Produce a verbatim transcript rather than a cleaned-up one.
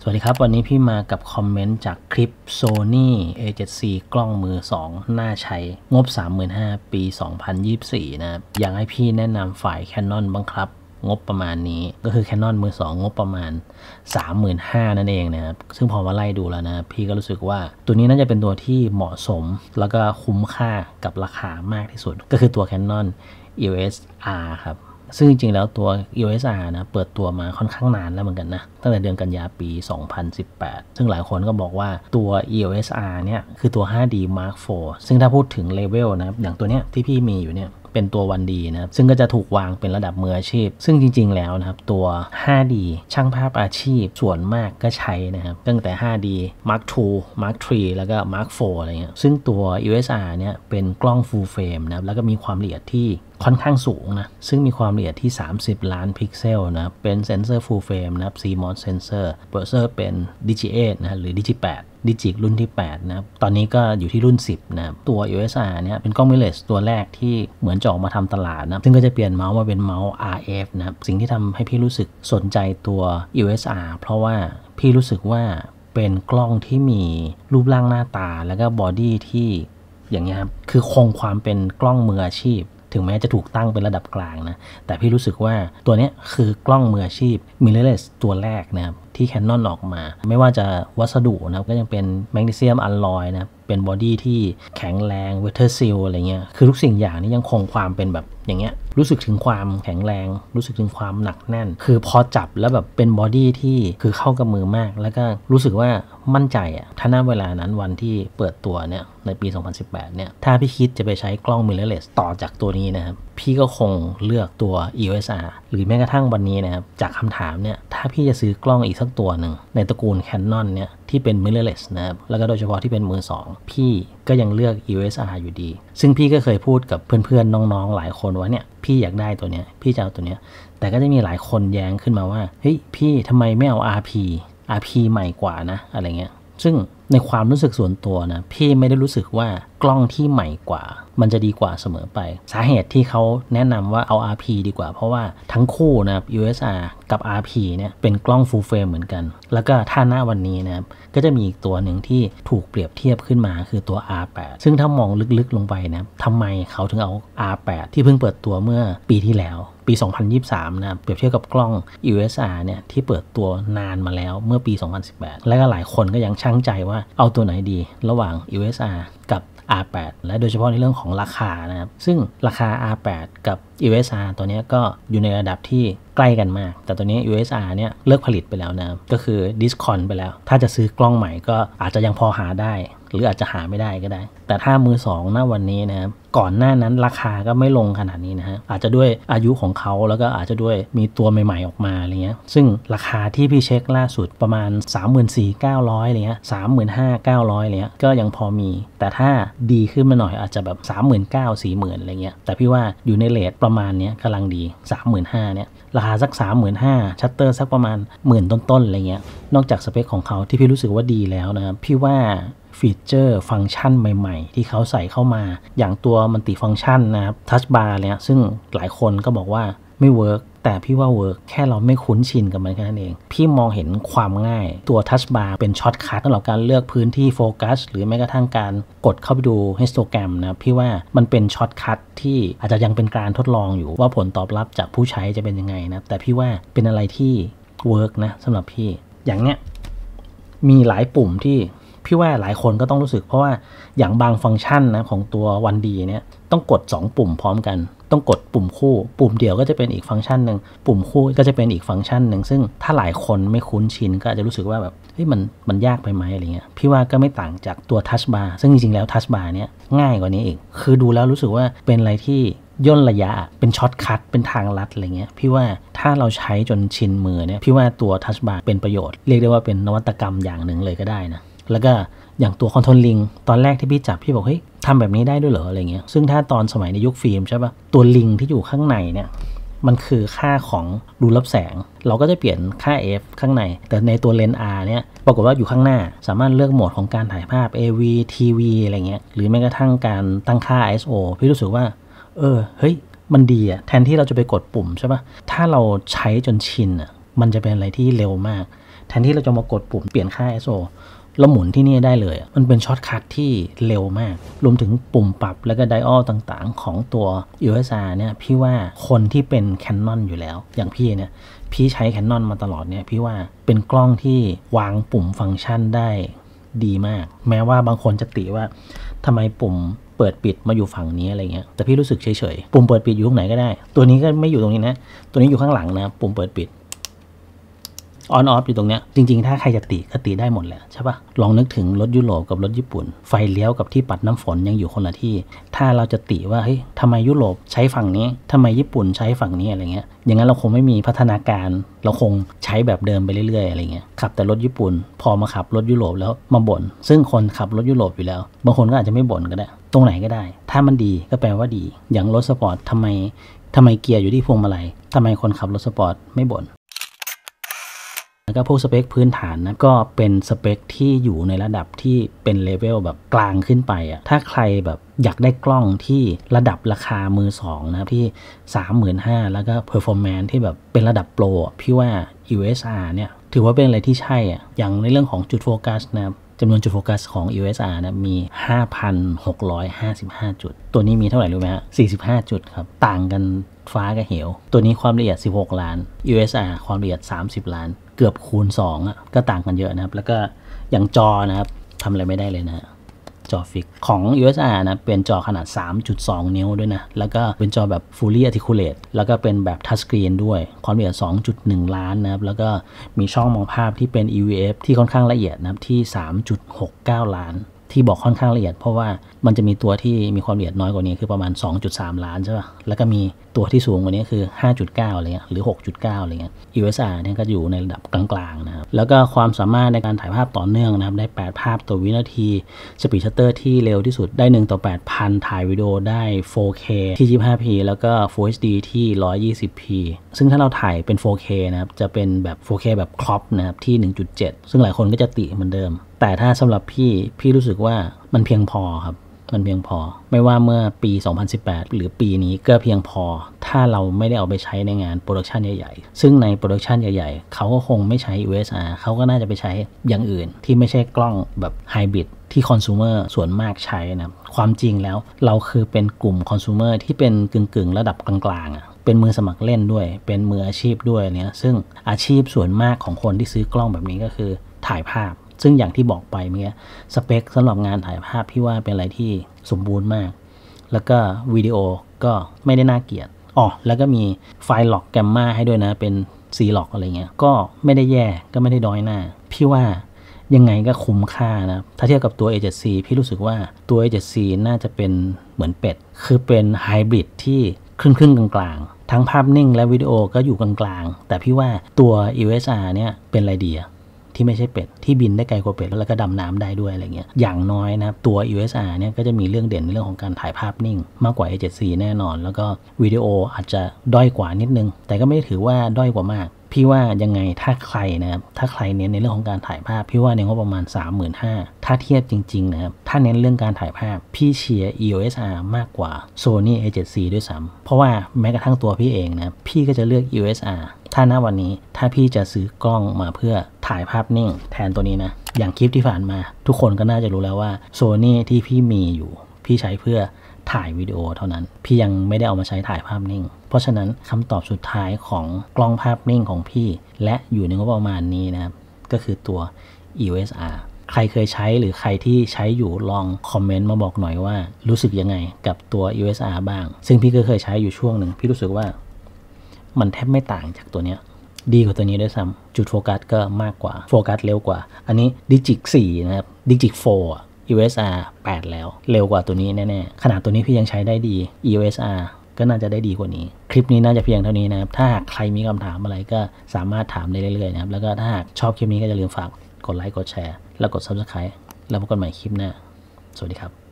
สวัสดีครับวันนี้พี่มากับคอมเมนต์จากคลิป Sony เอ เซเว่น ซี กล้องมือสองน่าใช้งบ สามหมื่นห้าพัน ปี สองพันยี่สิบสี่ นะครับอยากให้พี่แนะนำฝ่าย Canon บ้างครับงบประมาณนี้ก็คือ Canon มือสองงบประมาณ สามหมื่นห้าพัน นั่นเองนะครับซึ่งพอมาไล่ดูแล้วนะพี่ก็รู้สึกว่าตัวนี้น่าจะเป็นตัวที่เหมาะสมแล้วก็คุ้มค่ากับราคามากที่สุดก็คือตัว Canon อี โอ เอส R ครับซึ่งจริงๆแล้วตัว อี โอ เอส R นะเปิดตัวมาค่อนข้างนานแล้วเหมือนกันนะตั้งแต่เดือนกันยาปีสองพันสิบแปดซึ่งหลายคนก็บอกว่าตัว อี โอ เอส R เนี่ยคือตัว ห้าดี Mark โฟร์ ซึ่งถ้าพูดถึงเลเวลนะอย่างตัวเนี้ยที่พี่มีอยู่เนี่ยเป็นตัว วัน ดี นะครับซึ่งก็จะถูกวางเป็นระดับมืออาชีพซึ่งจริงๆแล้วนะครับตัว ห้าดี ช่างภาพอาชีพส่วนมากก็ใช้นะครับตั้งแต่ ห้าดี Mark ทู Mark ทรี แล้วก็ Mark โฟร์ อะไรเงี้ยซึ่งตัว อี โอ เอส R เนี่ยเป็นกล้อง Full Frame นะครับแล้วก็มีความละเอียดที่ค่อนข้างสูงนะซึ่งมีความละเอียดที่สามสิบล้านพิกเซลนะเป็นเซนเซอร์ Full Frame นะครับ ซี มอส Sensor โปรเซสเซอร์เป็น ดี ไอ จี เอท นะหรือ ดี ไอ จี แปดดิจิค รุ่นที่แปดนะครับตอนนี้ก็อยู่ที่รุ่นสิบนะครับตัว อี โอ เอส R เนี่ยเป็นกล้องมิเรสตัวแรกที่เหมือนจะออกมาทำตลาดนะซึ่งก็จะเปลี่ยนเมาส์มาเป็นเมาส์ อาร์ เอฟ นะครับสิ่งที่ทำให้พี่รู้สึกสนใจตัว อี โอ เอส R เพราะว่าพี่รู้สึกว่าเป็นกล้องที่มีรูปร่างหน้าตาแล้วก็บอดี้ที่อย่างเงี้ยครับคือคงความเป็นกล้องมืออาชีพถึงแม้จะถูกตั้งเป็นระดับกลางนะแต่พี่รู้สึกว่าตัวนี้คือกล้องมืออาชีพมิเรสตัวแรกนะครับที่ Canon ออกมาไม่ว่าจะวัสดุนะครับก็ยังเป็นแมกนีเซียมอลลอยนะครับเป็นบอดี้ที่แข็งแรงเวเทอร์ซีลอะไรเงี้ยคือทุกสิ่งอย่างนี่ยังคงความเป็นแบบอย่างเงี้ยรู้สึกถึงความแข็งแรงรู้สึกถึงความหนักแน่นคือพอจับแล้วแบบเป็นบอดี้ที่คือเข้ากับมือมากแล้วก็รู้สึกว่ามั่นใจอะถ้าณเวลานั้นวันที่เปิดตัวเนี่ยในปีสองพันสิบแปดเนี่ยถ้าพี่คิดจะไปใช้กล้องมิเรอร์เลสต่อจากตัวนี้นะครับพี่ก็คงเลือกตัว อี โอ เอส R หรือแม้กระทั่งวันนี้นะครับจากคำถามเนี่ยถ้าพี่จะซื้อกล้องอีกสักตัวหนึ่งในตระกูล Canon เนี่ยที่เป็น mirrorless นะครับแล้วก็โดยเฉพาะที่เป็นมือสองพี่ก็ยังเลือก อี โอ เอส R อยู่ดีซึ่งพี่ก็เคยพูดกับเพื่อนๆน้องๆหลายคนว่าเนี่ยพี่อยากได้ตัวเนี้ยพี่จะเอาตัวเนี้ยแต่ก็จะมีหลายคนแย้งขึ้นมาว่าเฮ้ยพี่ทำไมไม่เอา อาร์ พี อาร์ พี ใหม่กว่านะอะไรเงี้ยซึ่งในความรู้สึกส่วนตัวนะพี่ไม่ได้รู้สึกว่ากล้องที่ใหม่กว่ามันจะดีกว่าเสมอไปสาเหตุที่เขาแนะนำว่าเอา อาร์ พี ดีกว่าเพราะว่าทั้งคู่นะครับ อี โอ เอส R กับ อาร์ พี เนี่ยเป็นกล้อง Full Frame เหมือนกันแล้วก็ถ้าหน้าวันนี้นะครับก็จะมีอีกตัวหนึ่งที่ถูกเปรียบเทียบขึ้นมาคือตัว อาร์ แปด ซึ่งถ้ามองลึกๆลงไปนะทำไมเขาถึงเอา อาร์ แปด ที่เพิ่งเปิดตัวเมื่อปีที่แล้วปีสองพันยี่สิบสามนะเปรียบเทียบกับกล้อง อี โอ เอส R เนี่ยที่เปิดตัวนานมาแล้วเมื่อปีสองพันสิบแปดและก็หลายคนก็ยังชั่งใจว่าเอาตัวไหนดีระหว่าง อี โอ เอส R กับ อาร์ แปด และโดยเฉพาะในเรื่องของราคานะครับซึ่งราคา อาร์ แปด กับ อี โอ เอส R ตัวนี้ก็อยู่ในระดับที่ใกล้กันมากแต่ตัวนี้ อี โอ เอส R เนี่ยเลิกผลิตไปแล้วนะครับก็คือ discount ไปแล้วถ้าจะซื้อกล้องใหม่ก็อาจจะยังพอหาได้หรืออาจจะหาไม่ได้ก็ได้แต่ถ้ามือสองณวันนี้นะครับก่อนหน้านั้นราคาก็ไม่ลงขนาดนี้นะฮะอาจจะด้วยอายุของเขาแล้วก็อาจจะด้วยมีตัวใหม่ๆออกมาอะไรเงี้ยซึ่งราคาที่พี่เช็คล่าสุดประมาณ สามหมื่นสี่พันเก้าร้อย อะไรเงี้ย สามหมื่นห้าพันเก้าร้อย อะไรเงี้ยก็ยังพอมีแต่ถ้าดีขึ้นมาหน่อยอาจจะแบบ สามหมื่นเก้าพัน สี่หมื่น อะไรเงี้ยแต่พี่ว่าอยู่ในเรทประมาณนี้กำลังดี สามหมื่นห้าพัน เนี่ยราคาสัก สามหมื่นห้าพัน ชัตเตอร์สักประมาณหมื่นต้นๆอะไรเงี้ยนอกจากสเปคของเขาที่พี่รู้สึกว่าดีแล้วนะครับพี่ว่าฟีเจอร์ฟังก์ชันใหม่ๆที่เขาใส่เข้ามาอย่างตัวมันติฟังก์ชันนะครับทัชบาร์เนี่ยซึ่งหลายคนก็บอกว่าไม่เวิร์กแต่พี่ว่าเวิร์กแค่เราไม่คุ้นชินกับมันแค่นั้นเองพี่มองเห็นความง่ายตัวทัชบาร์เป็นช็อตคัทสำหรับการเลือกพื้นที่โฟกัสหรือแม้กระทั่งการกดเข้าไปดูฮิสโตแกรมนะพี่ว่ามันเป็นช็อตคัทที่อาจจะยังเป็นการทดลองอยู่ว่าผลตอบรับจากผู้ใช้จะเป็นยังไงนะแต่พี่ว่าเป็นอะไรที่เวิร์กนะสำหรับพี่อย่างเนี้ยมีหลายปุ่มที่พี่ว่าหลายคนก็ต้องรู้สึกเพราะว่าอย่างบางฟังก์ชันนะของตัว วัน ดี เนี่ยต้องกดสองปุ่มพร้อมกันต้องกดปุ่มคู่ปุ่มเดียวก็จะเป็นอีกฟังก์ชันหนึ่งปุ่มคู่ก็จะเป็นอีกฟังก์ชันหนึ่งซึ่งถ้าหลายคนไม่คุ้นชินก็อาจจะรู้สึกว่าแบบเฮ้ยมันมันยากไปไหมอะไรเงี้ยพี่ว่าก็ไม่ต่างจากตัวทัชบาร์ซึ่งจริงๆแล้วทัชบาร์เนี่ยง่ายกว่านี้อีกคือดูแล้วรู้สึกว่าเป็นอะไรที่ย่นระยะเป็นช็อตคัทเป็นทางลัดอะไรเงี้ยพี่ว่าถ้าเราใช้จนชินมือเนี่ยพี่ว่าตัวทัชบาร์เป็นประโยชน์เรียกได้ว่าเป็นนวัตกรรมอย่างหนึ่งเลยก็ได้นะแล้วก็อย่างตัวคอนโทรลลิงตอนแรกที่พี่จับพี่บอกเฮ้ยทำแบบนี้ได้ด้วยเหรออะไรเงี้ยซึ่งถ้าตอนสมัยในยุคฟิล์มใช่ปะตัวลิงที่อยู่ข้างในเนี่ยมันคือค่าของรูรับแสงเราก็จะเปลี่ยนค่า f ข้างในแต่ในตัวเลนส์ R เนี่ยปรากฏว่าอยู่ข้างหน้าสามารถเลือกโหมดของการถ่ายภาพ เอ วี ที วี อะไรเงี้ยหรือแม้กระทั่งการตั้งค่า ไอ เอส โอ พี่รู้สึกว่าเออเฮ้ยมันดีอะแทนที่เราจะไปกดปุ่มใช่ปะถ้าเราใช้จนชินอะมันจะเป็นอะไรที่เร็วมาก แทนที่เราจะมากดปุ่มเปลี่ยนค่า ไอ เอส โอ เราหมุนที่นี่ได้เลยมันเป็นช็อตคัทที่เร็วมากรวมถึงปุ่มปรับและก็ไดอัลต่างๆของตัว อี โอ เอส R เนี่ยพี่ว่าคนที่เป็น Canon อยู่แล้วอย่างพี่เนี่ยพี่ใช้ Canon มาตลอดเนี่ยพี่ว่าเป็นกล้องที่วางปุ่มฟังก์ชันได้ดีมากแม้ว่าบางคนจะติว่าทำไมปุ่มเปิดปิดมาอยู่ฝั่งนี้อะไรเงี้ยแต่พี่รู้สึกเฉยๆปุ่มเปิดปิดอยู่ตรงไหนก็ได้ตัวนี้ก็ไม่อยู่ตรงนี้นะตัวนี้อยู่ข้างหลังนะปุ่มเปิดปิดออนออฟอยู่ตรงเนี้ยจริงๆถ้าใครจะติก็ติได้หมดแหละใช่ปะลองนึกถึงรถยุโรปกับรถญี่ปุ่นไฟเลี้ยวกับที่ปัดน้ำฝนยังอยู่คนละที่ถ้าเราจะติว่าเฮ้ยทำไมยุโรปใช้ฝั่งนี้ทำไมญี่ปุ่นใช้ฝั่งนี้อะไรเงี้ยอย่างนั้นเราคงไม่มีพัฒนาการเราคงใช้แบบเดิมไปเรื่อยๆอะไรเงี้ยขับแต่รถญี่ปุ่นพอมาขับรถยุโรปแล้วมาบ่นซึ่งคนขับรถยุโรปอยู่แล้วบางคนก็อาจจะไม่บ่นก็ได้ตรงไหนก็ได้ถ้ามันดีก็แปลว่าดีอย่างรถสปอร์ตทำไมทำไมเกียร์อยู่ที่พวงมาลัยทำไมคนขับรถสปอร์ตไม่บ่นแล้วก็พวกสเปคพื้นฐานนะก็เป็นสเปคที่อยู่ในระดับที่เป็นเลเวลแบบกลางขึ้นไปอ่ะถ้าใครแบบอยากได้กล้องที่ระดับราคามือสองนะที่ สามหมื่นห้าพัน แล้วก็ performance ที่แบบเป็นระดับโปรพี่ว่า อี โอ เอส R เนี่ยถือว่าเป็นอะไรที่ใช่อ่ะอย่างในเรื่องของจุดโฟกัสนะจำนวนจุดโฟกัสของ อี โอ เอส R นะมี ห้าพันหกร้อยห้าสิบห้า จุดตัวนี้มีเท่าไหร่รู้ไหมฮะ สี่สิบห้า จุดครับต่างกันฟ้ากับเหวตัวนี้ความละเอียดสิบหกล้าน อี โอ เอส R ความละเอียดสามสิบล้านเกือบคูณสองอ่ะก็ต่างกันเยอะนะครับแล้วก็อย่างจอนะครับทำอะไรไม่ได้เลยนะจอฟิกของ อี โอ เอส R นะเป็นจอขนาด สามจุดสอง นิ้วด้วยนะแล้วก็เป็นจอแบบ fully articulate แล้วก็เป็นแบบ touch screen ด้วยความละเอียด สองจุดหนึ่ง ล้านนะครับแล้วก็มีช่องมองภาพที่เป็น อี วี เอฟ ที่ค่อนข้างละเอียดนะครับที่ สามจุดหกเก้า ล้านที่บอกค่อนข้างละเอียดเพราะว่ามันจะมีตัวที่มีความละเอียดน้อยกว่านี้คือประมาณ สองจุดสาม ล้านใช่ป่ะแล้วก็มีตัวที่สูงกว่านี้คือ ห้าจุดเก้า อะไรเงี้ยหรือ หกจุดเก้า อะไรเงี้ย อี โอ เอส R เนี่ยก็อยู่ในระดับกลางๆนะครับแล้วก็ความสามารถในการถ่ายภาพต่อเนื่องนะครับได้แปดภาพต่อวินาทีสปีดชัตเตอร์ที่เร็วที่สุดได้หนึ่งต่อแปดพันถ่ายวิดีโอได้ โฟร์เค ที่ ยี่สิบห้าพี แล้วก็ ฟูล เอช ดี ที่ หนึ่งร้อยยี่สิบพี ซึ่งถ้าเราถ่ายเป็น โฟร์เค นะครับจะเป็นแบบ โฟร์เค แบบครอปนะครับที่ หนึ่งจุดเจ็ด ซึ่งหลายคนก็จะติเหมือนเดิมแต่ถ้าสำหรับพี่พี่รู้สึกว่ามันเพียงพอครับมันเพียงพอไม่ว่าเมื่อปีสองพันสิบแปดหรือปีนี้ก็เพียงพอถ้าเราไม่ได้เอาไปใช้ในงานโปรดักชันใหญ่ๆซึ่งในโปรดักชันใหญ่ๆเขาก็คงไม่ใช้ อี โอ เอส R เขาก็น่าจะไปใช้อย่างอื่นที่ไม่ใช่กล้องแบบไฮบริดที่คอน sumer ส่วนมากใช้นะความจริงแล้วเราคือเป็นกลุ่มคอน sumer ที่เป็นกึ่งๆระดับกลางๆอ่ะเป็นมือสมัครเล่นด้วยเป็นมืออาชีพด้วยเนี่ยซึ่งอาชีพส่วนมากของคนที่ซื้อกล้องแบบนี้ก็คือถ่ายภาพซึ่งอย่างที่บอกไปเมื่อกี้สเปคสำหรับงานถ่ายภาพพี่ว่าเป็นอะไรที่สมบูรณ์มากแล้วก็วิดีโอก็ไม่ได้น่าเกลียดอ๋อแล้วก็มีไฟล์ล็อกแกมมาให้ด้วยนะเป็นซีล็อกอะไรเงี้ยก็ไม่ได้แย่ก็ไม่ได้ด้อยหน้าพี่ว่ายังไงก็คุ้มค่านะถ้าเทียบกับตัว เอ เจ็ด ซี พี่รู้สึกว่าตัว เอ เจ็ด ซี น่าจะเป็นเหมือนเป็ดคือเป็นไฮบริดที่ครึ่งๆกลางๆทั้งภาพนิ่งและวิดีโอก็อยู่กลางๆแต่พี่ว่าตัว อี โอ เอส R เนี่ยเป็นไรดีที่ไม่ใช่เป็ดที่บินได้ไกลกว่าเป็ดแล้วก็ดำน้ำได้ด้วยอะไรเงี้ยอย่างน้อยนะครับตัว อี โอ เอส R เนี่ยก็จะมีเรื่องเด่นในเรื่องของการถ่ายภาพนิ่งมากกว่า เอ เจ็ด ซี แน่นอนแล้วก็วิดีโออาจจะด้อยกว่านิดนึงแต่ก็ไม่ได้ถือว่าด้อยกว่ามากพี่ว่ายังไงถ้าใครนะครับถ้าใครเน้นในเรื่องของการถ่ายภาพพี่ว่าในงบประมาณ สามหมื่นห้าพัน ถ้าเทียบจริงๆนะครับถ้าเน้นเรื่องการถ่ายภาพพี่เชียร์ อี โอ เอส R มากกว่า Sony เอ เจ็ด ซี ด้วยซ้ำเพราะว่าแม้กระทั่งตัวพี่เองนะพี่ก็จะเลือก อี โอ เอส R ถ้าณวันนี้ถ้าพี่จะซื้อกล้องมาเพื่อถ่ายภาพนิ่งแทนตัวนี้นะอย่างคลิปที่ผ่านมาทุกคนก็น่าจะรู้แล้วว่า Sony ที่พี่มีอยู่พี่ใช้เพื่อถ่ายวิดีโอเท่านั้นพี่ยังไม่ได้เอามาใช้ถ่ายภาพนิ่งเพราะฉะนั้นคำตอบสุดท้ายของกล้องภาพนิ่งของพี่และอยู่ในงบประมาณนี้นะครับก็คือตัว อี โอ เอส R ใครเคยใช้หรือใครที่ใช้อยู่ลองคอมเมนต์มาบอกหน่อยว่ารู้สึกยังไงกับตัว อี โอ เอส R บ้างซึ่งพี่ก็เคยใช้อยู่ช่วงหนึ่งพี่รู้สึกว่ามันแทบไม่ต่างจากตัวเนี้ยดีกว่าตัวนี้ด้วยซ้ำจุดโฟกัสก็มากกว่าโฟกัสเร็วกว่าอันนี้ ดิจิค สี่ นะครับ ดิจิค โฟร์อี โอ เอส R แปด แล้วเร็วกว่าตัวนี้แน่ๆขนาดตัวนี้พี่ยังใช้ได้ดี อี โอ เอส R ก็น่าจะได้ดีกว่านี้คลิปนี้น่าจะเพียงเท่านี้นะครับถ้าหากใครมีคำถามอะไรก็สามารถถามได้เรื่อยๆนะครับแล้วก็ถ้าหากชอบคลิปนี้ก็อย่าลืมฝากกดไลค์กดแชร์แล้วกด ซับสไครบ์ แล้วพบกันใหม่คลิปหน้าสวัสดีครับ